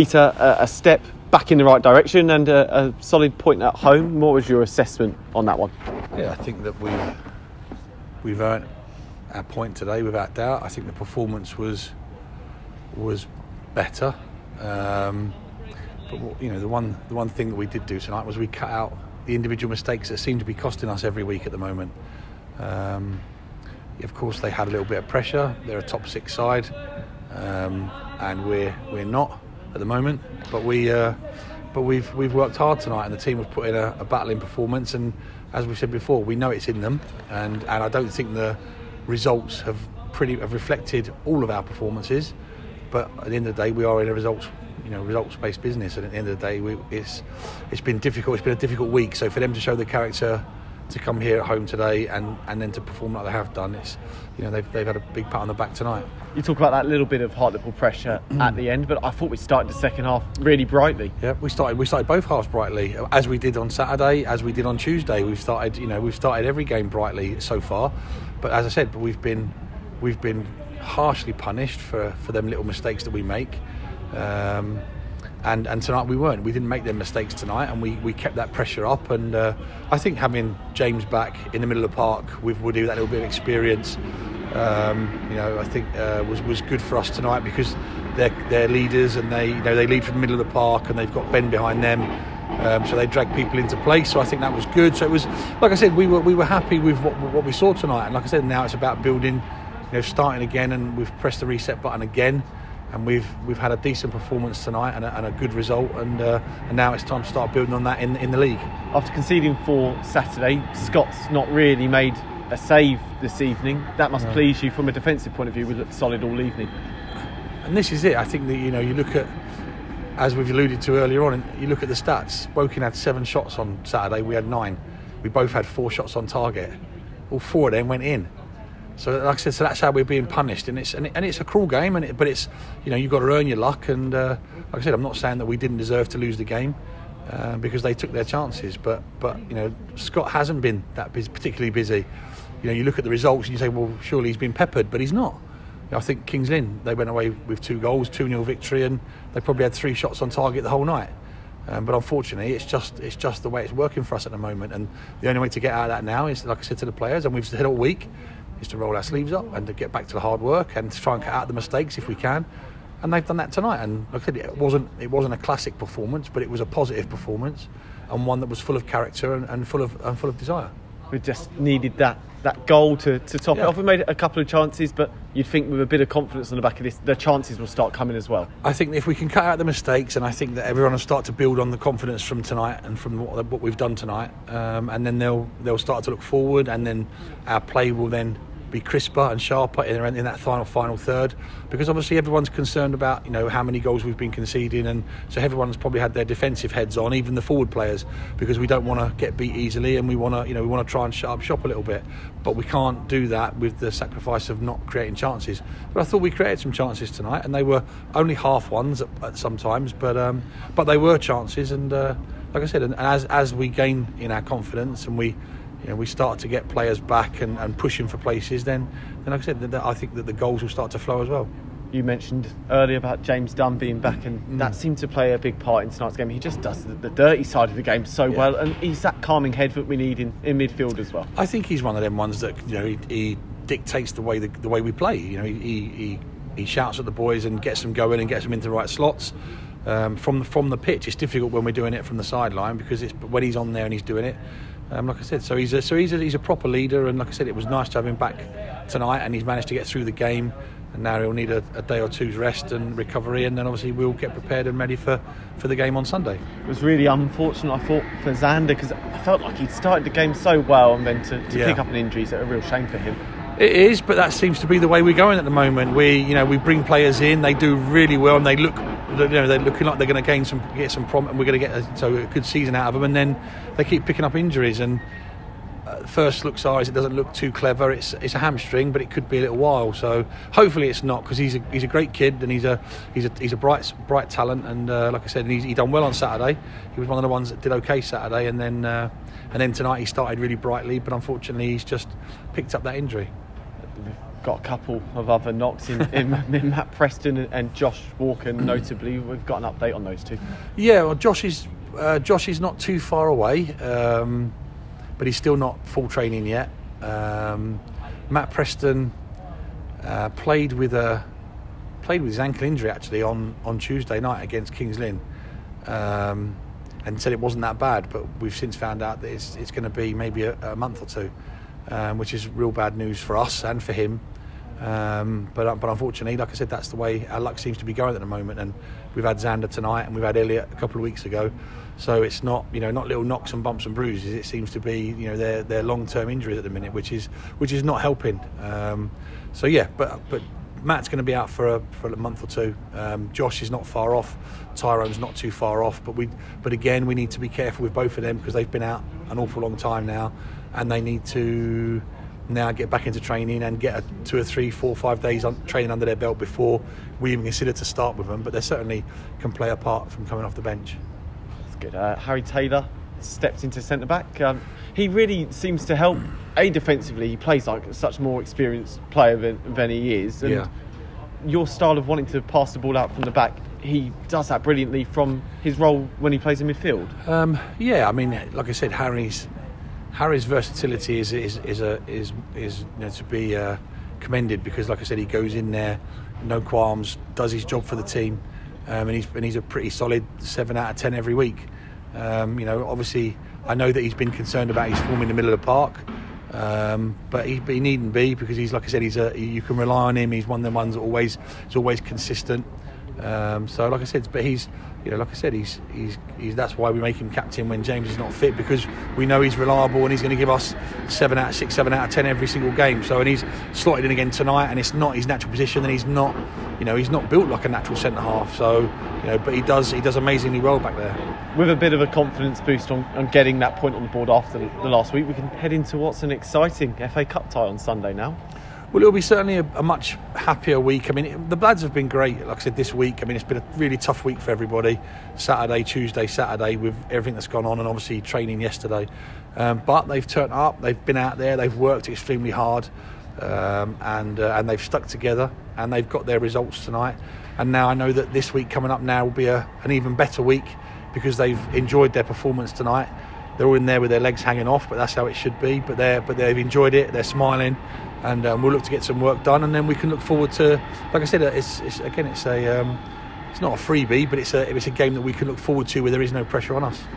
A step back in the right direction and a solid point at home. What was your assessment on that one? Yeah, I think that we've earned our point today without doubt. I think the performance was better, but you know the one thing that we did do tonight was we cut out the individual mistakes that seem to be costing us every week at the moment. Of course, they had a little bit of pressure. They're a top six side, and we're not at the moment, but we've worked hard tonight, and the team have put in a battling performance, and as we said before, we know it's in them, and I don't think the results have reflected all of our performances, but at the end of the day, we are in a results-based business, and at the end of the day, it's been difficult. It's been a difficult week, so for them to show the character to come here at home today and then to perform like they have done, it's, you know, they've had a big pat on the back tonight. You talk about that little bit of hard-level pressure at the end, but I thought we started the second half really brightly. Yeah, we started both halves brightly, as we did on Saturday, as we did on Tuesday. We've started every game brightly so far, but as I said, we've been harshly punished for them little mistakes that we make. And tonight we weren't. We didn't make them mistakes tonight, and we kept that pressure up. And I think having James back in the middle of the park with Woody, with that little bit of experience, I think was good for us tonight, because they're leaders, and they lead from the middle of the park, and they've got Ben behind them, so they drag people into place. So I think that was good. So it was, like I said, we were happy with what we saw tonight. And like I said, now it's about building, starting again, and we've pressed the reset button again. And we've had a decent performance tonight and a good result, and now it's time to start building on that in the league. After conceding 4 Saturday, Scott's not really made a save this evening. That must please you from a defensive point of view. We looked solid all evening. And this is it. I think that you look at, as we've alluded to earlier on, you look at the stats. Woking had 7 shots on Saturday. We had 9. We both had 4 shots on target. All 4 of them went in. So, like I said, so that's how we're being punished, and it's a cruel game, but it's, you've got to earn your luck. And like I said, I'm not saying that we didn't deserve to lose the game, because they took their chances. But Scott hasn't been that particularly busy. You look at the results and you say, well, surely he's been peppered, but he's not. I think Kings Lynn, they went away with 2 goals, 2-0 victory, and they probably had 3 shots on target the whole night. But unfortunately, it's just the way it's working for us at the moment. And the only way to get out of that now is, like I said to the players, and we've said all week, is to roll our sleeves up and to get back to the hard work and to try and cut out the mistakes if we can. And they've done that tonight. And like I said, it wasn't a classic performance, but it was a positive performance, and one that was full of character and full of desire. We just needed that goal to top it off. We made a couple of chances, but you'd think with a bit of confidence on the back of this, the chances will start coming as well. I think if we can cut out the mistakes, and I think that everyone will start to build on the confidence from tonight and from what we've done tonight, and then they'll start to look forward, and then our play will then be crisper and sharper in that final third, because obviously everyone's concerned about how many goals we've been conceding, and so everyone's probably had their defensive heads on, even the forward players, because we don't want to get beat easily, and we want to try and shut up shop a little bit, but we can't do that with the sacrifice of not creating chances. But I thought we created some chances tonight, and they were only half ones at sometimes, but they were chances. And like I said, and as we gain in our confidence, and we start to get players back and pushing for places, then like I said, I think that the goals will start to flow as well. You mentioned earlier about James Dunn being back, and that seemed to play a big part in tonight's game. He just does the dirty side of the game so well, and he's that calming head that we need in midfield as well. I think he's one of them ones that he dictates the way we play. He shouts at the boys and gets them going and gets them into the right slots. From the pitch, it's difficult when we're doing it from the sideline, because it's when he's on there and he's doing it. Like I said, so he's a proper leader, and like I said, it was nice to have him back tonight, and he's managed to get through the game, and now he'll need a day or two's rest and recovery, and then obviously we'll get prepared and ready for the game on Sunday. It was really unfortunate, I thought, for Xander, because I felt like he'd started the game so well, and then to pick up an injury is a real shame for him. It is, but that seems to be the way we're going at the moment. We bring players in, they do really well, and they look. They're looking like they're going to get some prompt, and we're going to get a good season out of them, and then they keep picking up injuries. And first looks are, it doesn't look too clever. It's a hamstring, but it could be a little while. So hopefully it's not, because he's a great kid, and he's a bright talent. And like I said, he done well on Saturday. He was one of the ones that did okay Saturday, and then tonight he started really brightly, but unfortunately he's just picked up that injury. got a couple of other knocks in Matt Preston and Josh Walker, notably. We've got an update on those two. Yeah, well, Josh is not too far away, but he's still not full training yet. Matt Preston played with his ankle injury actually on Tuesday night against Kings Lynn, and said it wasn't that bad, but we've since found out that it's going to be maybe a month or two. Which is real bad news for us and for him, but unfortunately, like I said, that's the way our luck seems to be going at the moment. And we've had Xander tonight, and we've had Elliot a couple of weeks ago, so it's not little knocks and bumps and bruises. It seems to be their long term injuries at the minute, which is not helping. So yeah, but Matt's going to be out for a month or two. Josh is not far off, Tyrone's not too far off, but again we need to be careful with both of them because they've been out an awful long time now. And they need to now get back into training and get 2 or 3, 4, 5 days on training under their belt before we even consider to start with them. But they certainly can play a part from coming off the bench. That's good. Harry Taylor stepped into centre-back. He really seems to help, A, defensively. He plays like such more experienced player than he is. And yeah. Your style of wanting to pass the ball out from the back, he does that brilliantly from his role when he plays in midfield. Yeah, I mean, like I said, Harry's versatility is to be commended because, like I said, he goes in there, no qualms, does his job for the team, and he's a pretty solid 7 out of 10 every week. Obviously, I know that he's been concerned about his form in the middle of the park, but he needn't be because he's, like I said, you can rely on him. He's one of the ones that is always consistent. So, like I said, but he's. He's that's why we make him captain when James is not fit because we know he's reliable and he's going to give us 7 out of 10 every single game. So and he's slotted in again tonight and it's not his natural position and he's not built like a natural centre half. So but he does amazingly well back there. With a bit of a confidence boost on getting that point on the board after the last week, we can head into what's an exciting FA Cup tie on Sunday now. Well, it'll be certainly a much happier week. I mean, the Blads have been great, like I said, this week. I mean, it's been a really tough week for everybody. Saturday, Tuesday, with everything that's gone on and obviously training yesterday. But they've turned up, they've been out there, they've worked extremely hard and they've stuck together and they've got their results tonight. And now I know that this week coming up now will be an even better week because they've enjoyed their performance tonight. They're all in there with their legs hanging off, but that's how it should be. But they've enjoyed it, they're smiling. And we'll look to get some work done, and then we can look forward to, like I said, it's not a freebie, but it's a game that we can look forward to where there is no pressure on us.